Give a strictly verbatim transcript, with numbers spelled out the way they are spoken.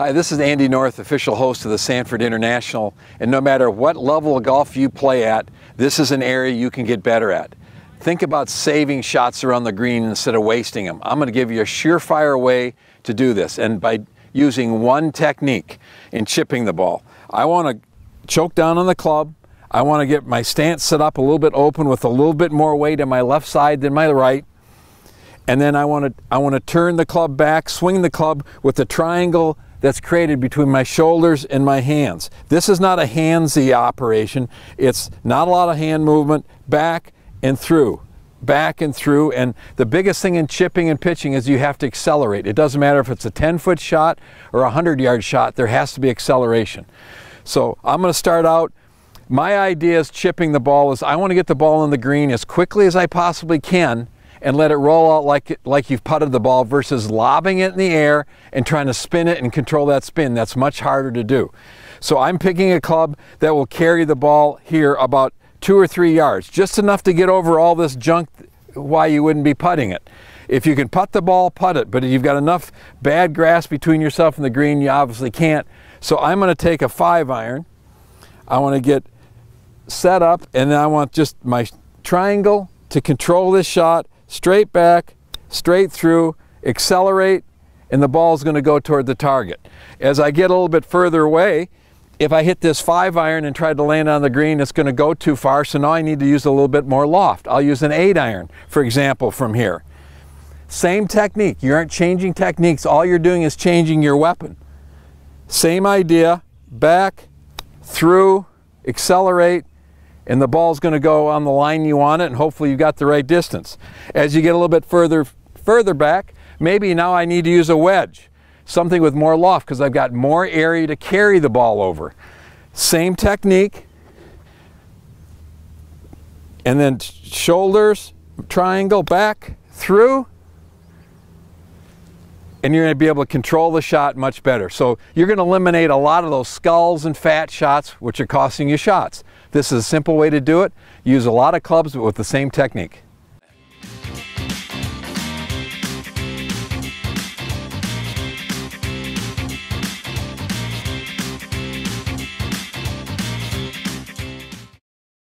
Hi, this is Andy North, official host of the Sanford International, and no matter what level of golf you play at, this is an area you can get better at. Think about saving shots around the green instead of wasting them. I'm going to give you a surefire way to do this, and by using one technique in chipping the ball. I want to choke down on the club. I want to get my stance set up a little bit open with a little bit more weight on my left side than my right. And then I want to, I want to turn the club back, swing the club with the triangle that's created between my shoulders and my hands. This is not a handsy operation. It's not a lot of hand movement, back and through, back and through. And the biggest thing in chipping and pitching is you have to accelerate. It doesn't matter if it's a ten foot shot or a hundred yard shot, there has to be acceleration. So I'm gonna start out. My idea is chipping the ball is I wanna get the ball in the green as quickly as I possibly can and let it roll out like, like you've putted the ball versus lobbing it in the air and trying to spin it and control that spin. That's much harder to do. So I'm picking a club that will carry the ball here about two or three yards, just enough to get over all this junk why you wouldn't be putting it. If you can putt the ball, putt it, but if you've got enough bad grass between yourself and the green, you obviously can't. So I'm gonna take a five iron. I wanna get set up and then I want just my triangle to control this shot, straight back, straight through, accelerate, and the ball's gonna go toward the target. As I get a little bit further away, if I hit this five iron and try to land on the green, it's gonna go too far, so now I need to use a little bit more loft. I'll use an eight iron, for example, from here. Same technique, you aren't changing techniques, all you're doing is changing your weapon. Same idea, back, through, accelerate, and the ball's going to go on the line you want it, and hopefully you've got the right distance. As you get a little bit further further back, maybe now I need to use a wedge, something with more loft because I've got more area to carry the ball over. Same technique, and then shoulders, triangle, back, through, and you're going to be able to control the shot much better. So you're going to eliminate a lot of those skulls and fat shots which are costing you shots. This is a simple way to do it. Use a lot of clubs but with the same technique.